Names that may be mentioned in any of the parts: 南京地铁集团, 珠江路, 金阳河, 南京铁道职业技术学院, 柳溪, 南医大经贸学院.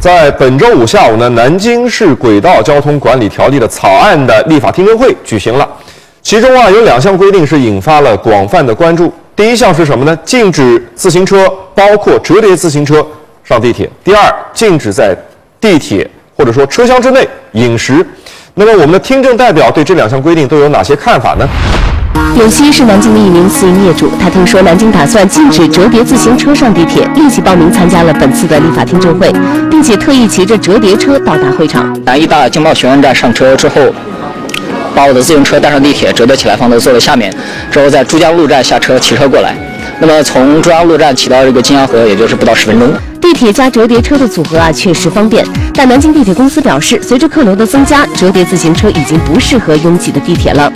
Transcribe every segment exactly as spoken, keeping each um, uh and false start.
在本周五下午呢，南京市轨道交通管理条例的草案的立法听证会举行了，其中啊有两项规定是引发了广泛的关注。第一项是什么呢？禁止自行车，包括折叠自行车上地铁。第二，禁止在地铁或者说车厢之内饮食。那么我们的听证代表对这两项规定都有哪些看法呢？ 柳溪是南京的一名私营业主，他听说南京打算禁止折叠自行车上地铁，立即报名参加了本次的立法听证会，并且特意骑着折叠车到达会场。南医大经贸学院站上车之后，把我的自行车带上地铁，折叠起来放到座位下面，之后在珠江路站下车骑车过来。那么从珠江路站骑到这个金阳河，也就是不到十分钟。 地铁加折叠车的组合啊，确实方便。但南京地铁公司表示，随着客流的增加，折叠自行车已经不适合拥挤的地铁了。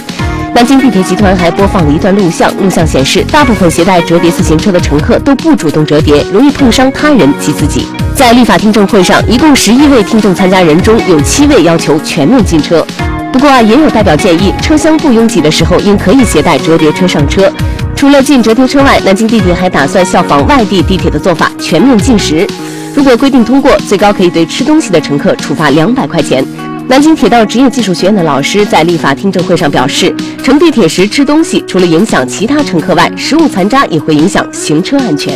南京地铁集团还播放了一段录像，录像显示，大部分携带折叠自行车的乘客都不主动折叠，容易碰伤他人及自己。在立法听证会上，一共十一位听众参加人中有七位要求全面禁车。不过啊，也有代表建议，车厢不拥挤的时候，应可以携带折叠车上车。 除了禁折叠车外，南京地铁还打算效仿外地地铁的做法，全面禁食。如果规定通过，最高可以对吃东西的乘客处罚两百块钱。南京铁道职业技术学院的老师在立法听证会上表示，乘地铁时吃东西，除了影响其他乘客外，食物残渣也会影响行车安全。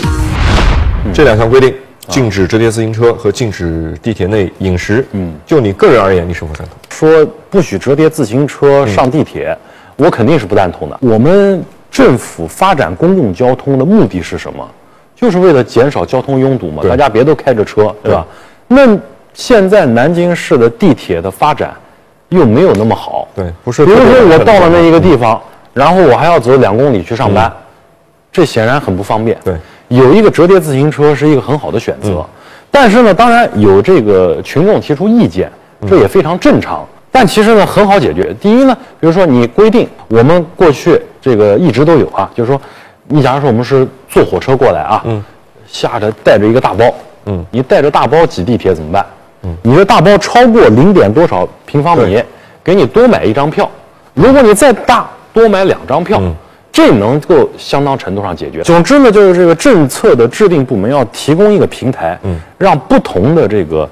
嗯、这两项规定，禁止折叠自行车和禁止地铁内饮食。嗯，就你个人而言，你是否赞同？说不许折叠自行车上地铁，嗯、我肯定是不赞同的。我们。 政府发展公共交通的目的是什么？就是为了减少交通拥堵嘛。大家别都开着车，对吧？对那现在南京市的地铁的发展又没有那么好。对，不是。比如说我到了那一个地方，嗯、然后我还要走两公里去上班，嗯、这显然很不方便。对，有一个折叠自行车是一个很好的选择。嗯、但是呢，当然有这个群众提出意见，这也非常正常。嗯 但其实呢，很好解决。第一呢，比如说你规定，我们过去这个一直都有啊，就是说，你假如说我们是坐火车过来啊，嗯，下着带着一个大包，嗯，你带着大包挤地铁怎么办？嗯，你的大包超过零点多少平方米，给你多买一张票。如果你再大，多买两张票，嗯、这能够相当程度上解决。总之呢，就是这个政策的制定部门要提供一个平台，嗯，让不同的这个。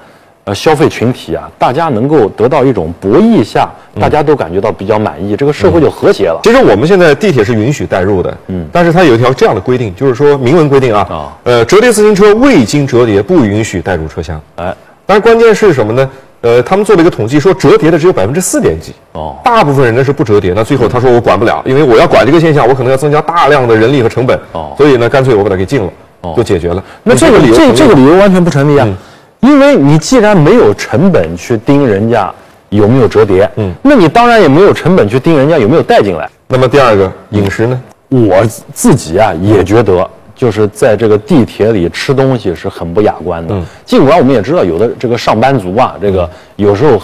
呃，消费群体啊，大家能够得到一种博弈下，大家都感觉到比较满意，嗯、这个社会就和谐了。其实我们现在地铁是允许带入的，嗯，但是它有一条这样的规定，就是说明文规定啊，哦、呃，折叠自行车未经折叠不允许带入车厢。哎，但是关键是什么呢？呃，他们做了一个统计，说折叠的只有百分之四点几，哦，大部分人呢是不折叠。那最后他说我管不了，因为我要管这个现象，我可能要增加大量的人力和成本，哦，所以呢，干脆我把它给禁了，哦，就解决了。那这个理由，这这个理由完全不成立啊。嗯 因为你既然没有成本去盯人家有没有折叠，嗯，那你当然也没有成本去盯人家有没有带进来。那么第二个饮食呢？我自己啊也觉得，就是在这个地铁里吃东西是很不雅观的。嗯、尽管我们也知道，有的这个上班族啊，这个有时候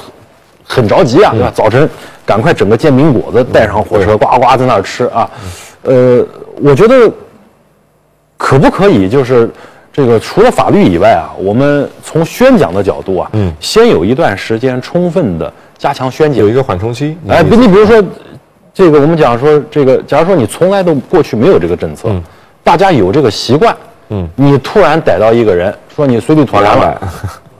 很着急啊，对吧、嗯？早晨赶快整个煎饼果子带上火车，呱呱在那儿吃啊。呃，我觉得可不可以就是？ 这个除了法律以外啊，我们从宣讲的角度啊，嗯，先有一段时间充分的加强宣讲，有一个缓冲期。哎，你比如说，这个我们讲说，这个假如说你从来都过去没有这个政策，嗯、大家有这个习惯，嗯，你突然逮到一个人说你随地吐痰了，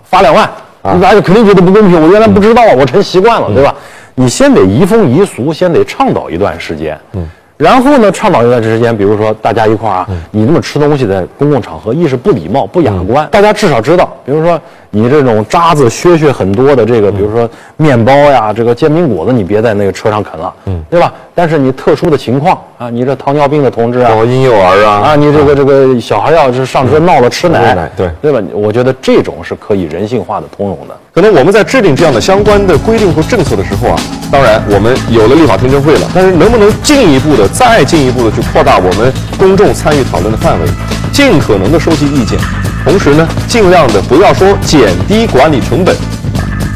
罚两万，啊、大家肯定觉得不公平。我原来不知道，嗯、我成习惯了，对吧？嗯、你先得移风易俗，先得倡导一段时间，嗯。 然后呢，倡导一段时间，比如说大家一块儿啊，嗯、你这么吃东西在公共场合，一是不礼貌、不雅观，嗯、大家至少知道。比如说你这种渣子、屑屑很多的这个，嗯、比如说面包呀、这个煎饼果子，你别在那个车上啃了，嗯，对吧？但是你特殊的情况啊，你这糖尿病的同志啊，婴幼儿啊，啊，你这个这个小孩要是上车闹了吃奶，嗯、对对吧？我觉得这种是可以人性化的通融的。可能我们在制定这样的相关的规定和政策的时候啊，当然我们有了立法听证会了，但是能不能进一步的？ 再进一步的去扩大我们公众参与讨论的范围，尽可能的收集意见，同时呢，尽量的不要说减低管理成本，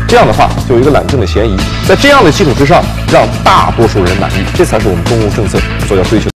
这样的话就有一个懒政的嫌疑。在这样的基础之上，让大多数人满意，这才是我们公共政策所要追求的。